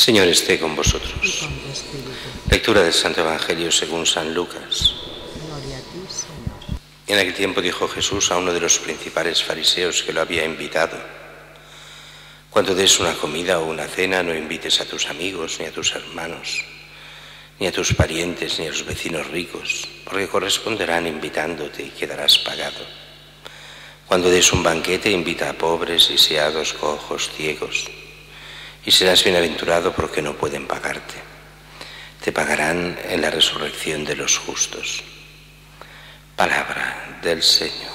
Señor esté con vosotros. Lectura del Santo Evangelio según San Lucas. Gloria a ti, Señor. En aquel tiempo dijo Jesús a uno de los principales fariseos que lo había invitado: cuando des una comida o una cena, no invites a tus amigos, ni a tus hermanos, ni a tus parientes, ni a los vecinos ricos, porque corresponderán invitándote y quedarás pagado. Cuando des un banquete, invita a pobres, lisiados, cojos, ciegos, y serás bienaventurado porque no pueden pagarte. Te pagarán en la resurrección de los justos. Palabra del Señor.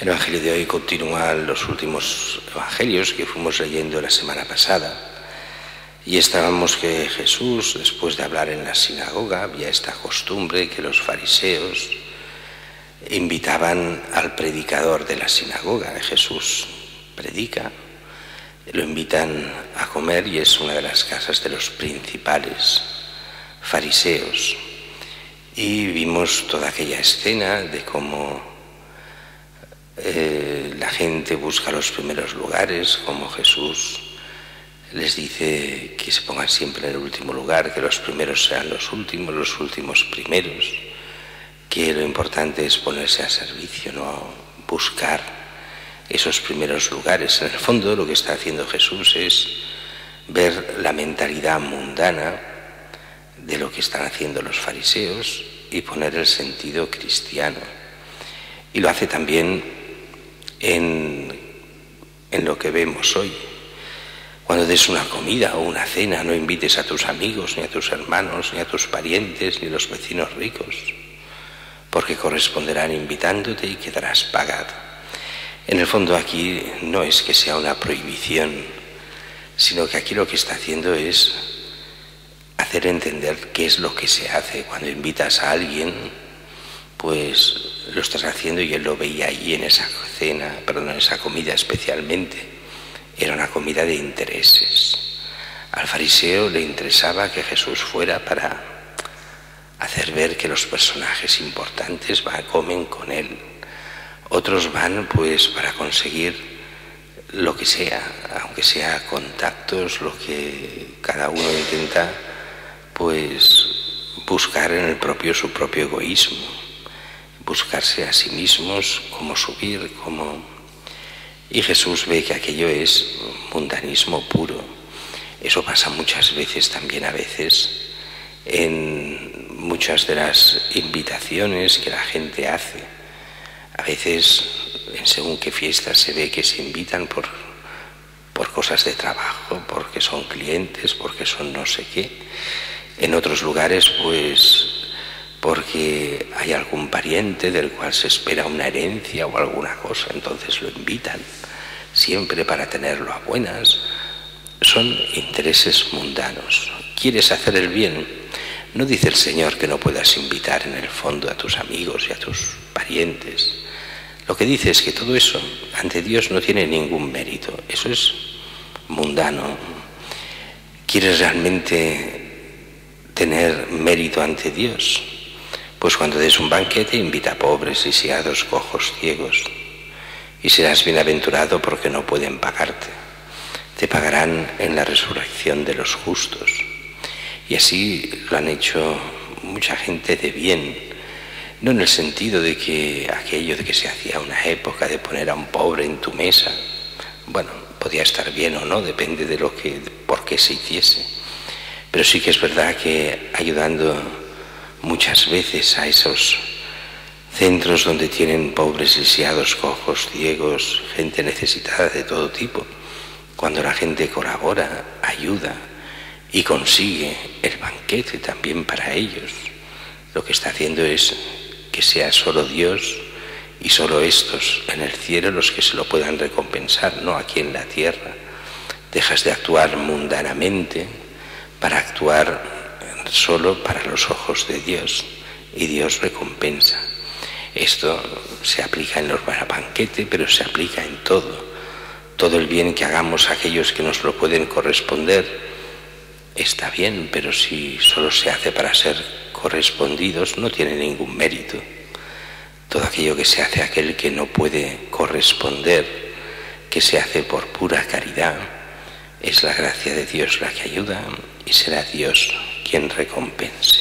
El Evangelio de hoy continúa los últimos Evangelios que fuimos leyendo la semana pasada. Y estábamos que Jesús, después de hablar en la sinagoga, había esta costumbre que los fariseos invitaban al predicador de la sinagoga. Jesús predica, lo invitan a comer y es una de las casas de los principales fariseos. Y vimos toda aquella escena de cómo la gente busca los primeros lugares, cómo Jesús les dice que se pongan siempre en el último lugar, que los primeros sean los últimos primeros, que lo importante es ponerse al servicio, no buscar esos primeros lugares. En el fondo lo que está haciendo Jesús es ver la mentalidad mundana de lo que están haciendo los fariseos y poner el sentido cristiano. Y lo hace también en lo que vemos hoy. Cuando des una comida o una cena, no invites a tus amigos, ni a tus hermanos, ni a tus parientes, ni a los vecinos ricos, porque corresponderán invitándote y quedarás pagado. En el fondo aquí no es que sea una prohibición, sino que aquí lo que está haciendo es hacer entender qué es lo que se hace. Cuando invitas a alguien, pues lo estás haciendo, y él lo veía allí en esa cena, perdón, en esa comida especialmente. Era una comida de intereses. Al fariseo le interesaba que Jesús fuera para hacer ver que los personajes importantes comen con él. Otros van pues para conseguir lo que sea, aunque sea contactos, lo que cada uno intenta pues buscar en el propio, su propio egoísmo, buscarse a sí mismos, cómo subir, cómo... Y Jesús ve que aquello es mundanismo puro. Eso pasa muchas veces también en muchas de las invitaciones que la gente hace. A veces, en según qué fiestas se ve que se invitan por cosas de trabajo, porque son clientes, porque son no sé qué. En otros lugares, pues, porque hay algún pariente del cual se espera una herencia o alguna cosa, entonces lo invitan, siempre para tenerlo a buenas. Son intereses mundanos. ¿Quieres hacer el bien? No dice el Señor que no puedas invitar en el fondo a tus amigos y a tus parientes. Lo que dice es que todo eso ante Dios no tiene ningún mérito. Eso es mundano. ¿Quieres realmente tener mérito ante Dios? Pues cuando des un banquete, invita a pobres, lisiados, cojos, ciegos. Y serás bienaventurado porque no pueden pagarte. Te pagarán en la resurrección de los justos. Y así lo han hecho mucha gente de bien, no en el sentido de que aquello de que se hacía una época de poner a un pobre en tu mesa, bueno, podía estar bien o no, depende de lo que, por qué se hiciese. Pero sí que es verdad que ayudando muchas veces a esos centros donde tienen pobres, lisiados, cojos, ciegos, gente necesitada de todo tipo, cuando la gente colabora, ayuda, y consigue el banquete también para ellos, lo que está haciendo es que sea solo Dios y solo estos en el cielo los que se lo puedan recompensar, no aquí en la tierra. Dejas de actuar mundanamente para actuar solo para los ojos de Dios, y Dios recompensa. Esto se aplica en los banquetes, pero se aplica en todo. Todo el bien que hagamos a aquellos que nos lo pueden corresponder está bien, pero si solo se hace para ser correspondidos, no tiene ningún mérito. todo aquello que se hace a aquel que no puede corresponder, que se hace por pura caridad, es la gracia de Dios la que ayuda y será Dios quien recompense.